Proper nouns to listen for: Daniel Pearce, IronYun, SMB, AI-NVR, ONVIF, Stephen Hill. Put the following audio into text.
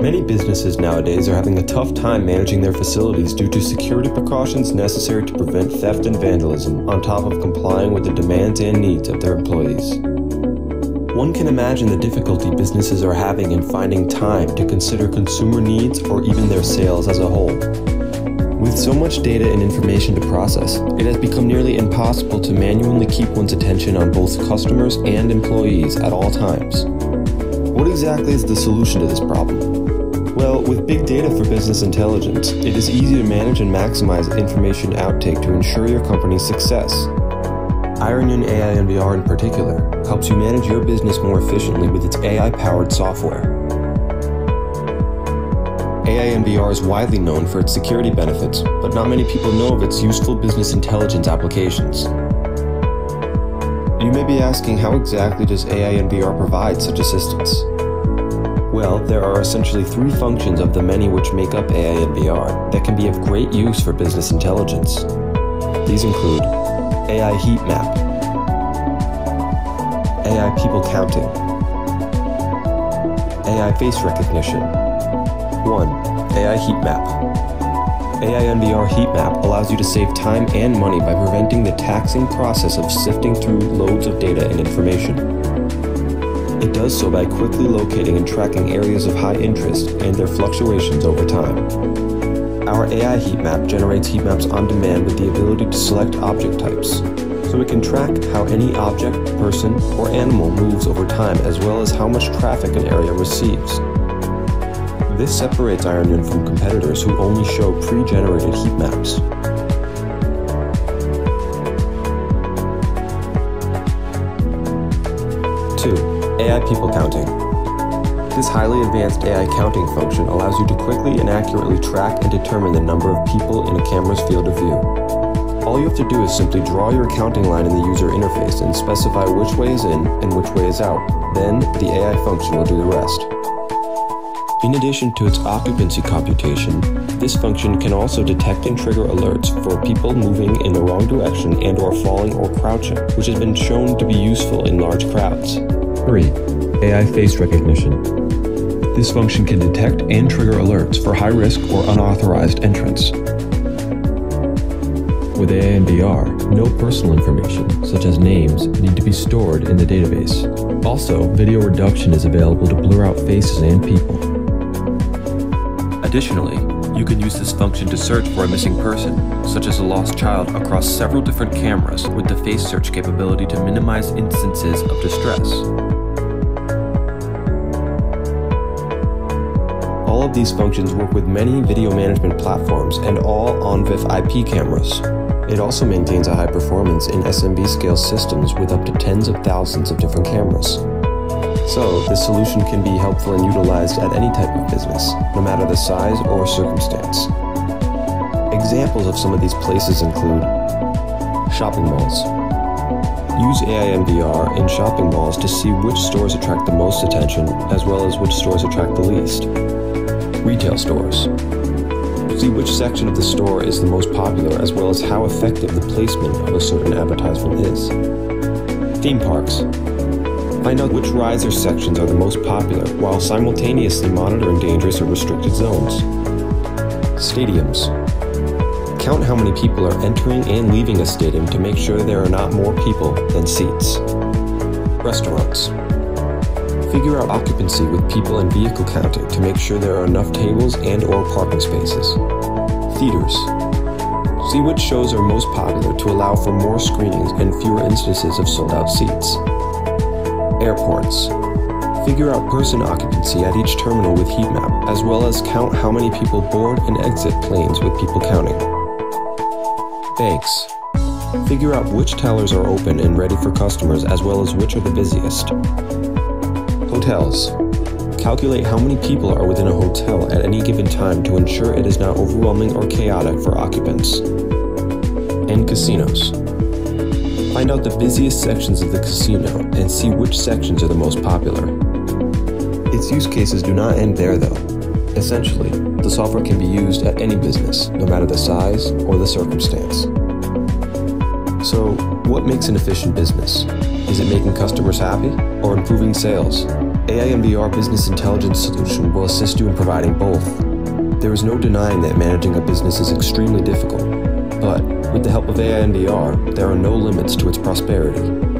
Many businesses nowadays are having a tough time managing their facilities due to security precautions necessary to prevent theft and vandalism, on top of complying with the demands and needs of their employees. One can imagine the difficulty businesses are having in finding time to consider consumer needs or even their sales as a whole. With so much data and information to process, it has become nearly impossible to manually keep one's attention on both customers and employees at all times. What exactly is the solution to this problem? Well, with big data for business intelligence, it is easy to manage and maximize information outtake to ensure your company's success. IronYun AI-NVR in particular helps you manage your business more efficiently with its AI-powered software. AI-NVR is widely known for its security benefits, but not many people know of its useful business intelligence applications. You may be asking, how exactly does AI-NVR provide such assistance? Well, there are essentially three functions of the many which make up AI-NVR that can be of great use for business intelligence. These include AI heat map, AI people counting, AI face recognition. 1. AI heat map. AI-NVR heat map allows you to save time and money by preventing the taxing process of sifting through loads of data and information. It does so by quickly locating and tracking areas of high interest and their fluctuations over time. Our AI heat map generates heat maps on demand with the ability to select object types, so it can track how any object, person, or animal moves over time, as well as how much traffic an area receives. This separates IronYun from competitors who only show pre-generated heat maps. AI people counting. This highly advanced AI counting function allows you to quickly and accurately track and determine the number of people in a camera's field of view. All you have to do is simply draw your counting line in the user interface and specify which way is in and which way is out. Then the AI function will do the rest. In addition to its occupancy computation, this function can also detect and trigger alerts for people moving in the wrong direction and/or falling or crouching, which has been shown to be useful in large crowds. 3. AI face recognition. This function can detect and trigger alerts for high-risk or unauthorized entrants. With AI-NVR, no personal information, such as names, need to be stored in the database. Also, video reduction is available to blur out faces and people. Additionally, you can use this function to search for a missing person, such as a lost child, across several different cameras with the face search capability to minimize instances of distress. All of these functions work with many video management platforms and all ONVIF IP cameras. It also maintains a high performance in SMB scale systems with up to tens of thousands of different cameras. So, this solution can be helpful and utilized at any type of business, no matter the size or circumstance. Examples of some of these places include shopping malls. Use AI-NVR in shopping malls to see which stores attract the most attention, as well as which stores attract the least. Retail stores. See which section of the store is the most popular, as well as how effective the placement of a certain advertisement is. Theme parks. Find out which rides or sections are the most popular, while simultaneously monitoring dangerous or restricted zones. Stadiums. Count how many people are entering and leaving a stadium to make sure there are not more people than seats. Restaurants. Figure out occupancy with people and vehicle counting to make sure there are enough tables and/or parking spaces. Theaters. See which shows are most popular to allow for more screenings and fewer instances of sold-out seats. Airports. Figure out person occupancy at each terminal with heat map, as well as count how many people board and exit planes with people counting. Banks. Figure out which tellers are open and ready for customers, as well as which are the busiest. Hotels. Calculate how many people are within a hotel at any given time to ensure it is not overwhelming or chaotic for occupants. And casinos. Find out the busiest sections of the casino and see which sections are the most popular. Its use cases do not end there, though. Essentially, the software can be used at any business, no matter the size or the circumstance. So, what makes an efficient business? Is it making customers happy or improving sales? AI-NVR Business Intelligence solution will assist you in providing both. There is no denying that managing a business is extremely difficult, but with the help of AI-NVR, there are no limits to its prosperity.